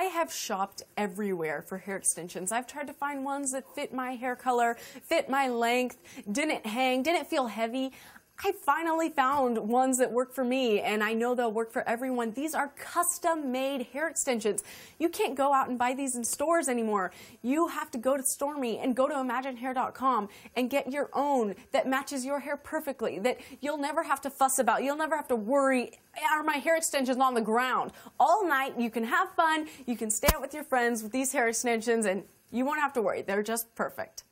I have shopped everywhere for hair extensions. I've tried to find ones that fit my hair color, fit my length, didn't hang, didn't feel heavy. I finally found ones that work for me, and I know they'll work for everyone. These are custom-made hair extensions. You can't go out and buy these in stores anymore. You have to go to Stormy and go to imaginehair.com and get your own that matches your hair perfectly, that you'll never have to fuss about. You'll never have to worry, are my hair extensions on the ground? All night, you can have fun, you can stay out with your friends with these hair extensions, and you won't have to worry. They're just perfect.